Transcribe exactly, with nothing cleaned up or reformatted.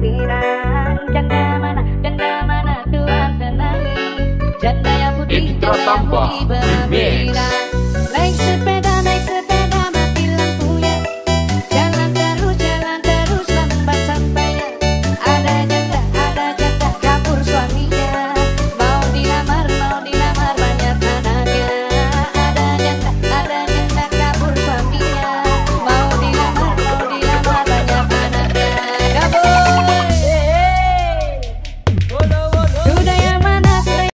pirang. Janda mana, janda mana Tuhan senangi. Janda yang putih, janda yang putih berambut.